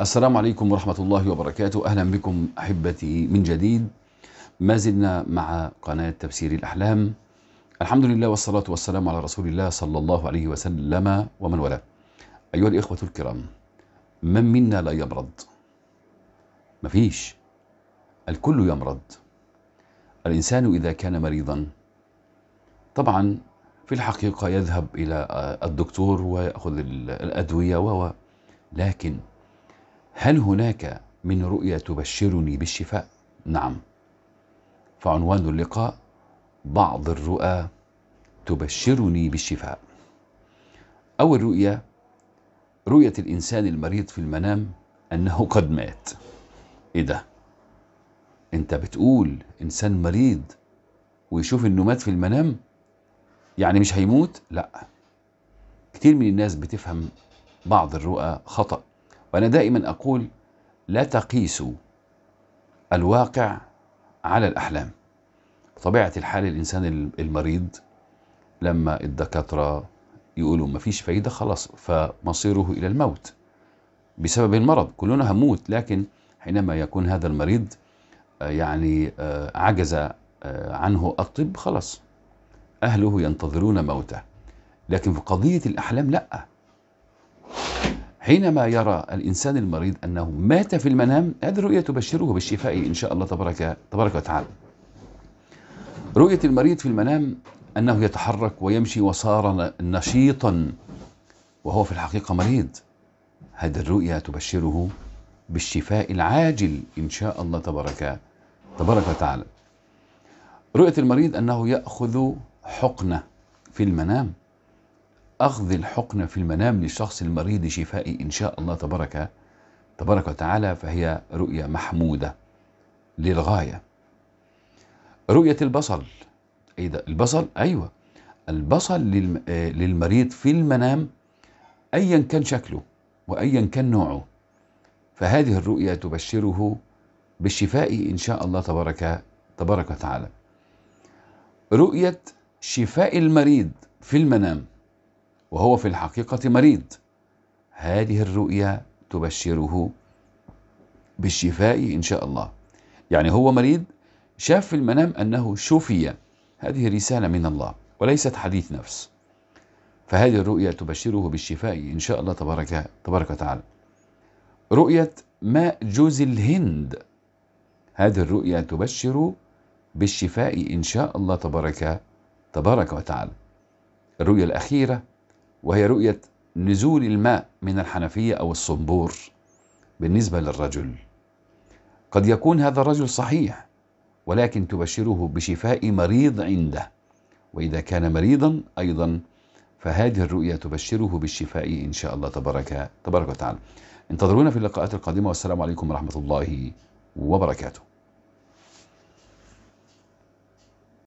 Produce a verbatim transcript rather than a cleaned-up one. السلام عليكم ورحمة الله وبركاته. أهلا بكم أحبتي من جديد، ما زلنا مع قناة تفسير الأحلام. الحمد لله والصلاة والسلام على رسول الله صلى الله عليه وسلم ومن والاه. أيها الإخوة الكرام، من منا لا يمرض؟ مفيش، الكل يمرض. الإنسان إذا كان مريضا طبعا في الحقيقة يذهب إلى الدكتور ويأخذ الأدوية و لكن هل هناك من رؤية تبشرني بالشفاء؟ نعم، فعنوان اللقاء بعض الرؤى تبشرني بالشفاء. أول رؤية، رؤية الإنسان المريض في المنام أنه قد مات. إيه ده؟ أنت بتقول إنسان مريض ويشوف أنه مات في المنام؟ يعني مش هيموت؟ لا. كتير من الناس بتفهم بعض الرؤى خطأ، وأنا دائما أقول لا تقيسوا الواقع على الأحلام. بطبيعة الحال الإنسان المريض لما الدكاترة يقولوا مفيش فايدة خلاص، فمصيره إلى الموت بسبب المرض، كلنا هموت. لكن حينما يكون هذا المريض يعني عجز عنه الطب خلاص، أهله ينتظرون موته. لكن في قضية الأحلام لأ، حينما يرى الإنسان المريض أنه مات في المنام هذه الرؤية تبشره بالشفاء إن شاء الله تبارك, تبارك وتعالى. رؤية المريض في المنام أنه يتحرك ويمشي وصار نشيطا وهو في الحقيقة مريض، هذه الرؤية تبشره بالشفاء العاجل إن شاء الله تبارك, تبارك وتعالى. رؤية المريض أنه يأخذ حقنة في المنام، أخذ الحقنة في المنام للشخص المريض شفائي إن شاء الله تبارك تبارك وتعالى، فهي رؤية محمودة للغاية. رؤية البصل، إيه ده البصل؟ أيوة، البصل للمريض في المنام أيا كان شكله وأيا كان نوعه، فهذه الرؤية تبشره بالشفاء إن شاء الله تبارك تبارك وتعالى. رؤية شفاء المريض في المنام وهو في الحقيقة مريض، هذه الرؤية تبشره بالشفاء إن شاء الله. يعني هو مريض شاف في المنام أنه شفي، هذه رسالة من الله وليست حديث نفس، فهذه الرؤية تبشره بالشفاء إن شاء الله تبارك, تبارك وتعالى. رؤية ماء جوز الهند، هذه الرؤية تبشر بالشفاء إن شاء الله تبارك, تبارك وتعالى. الرؤية الأخيرة وهي رؤية نزول الماء من الحنفية أو الصنبور بالنسبة للرجل، قد يكون هذا الرجل صحيح ولكن تبشره بشفاء مريض عنده، وإذا كان مريضا أيضا فهذه الرؤية تبشره بالشفاء إن شاء الله تبارك, تبارك وتعالى. انتظرونا في اللقاءات القادمة، والسلام عليكم ورحمة الله وبركاته.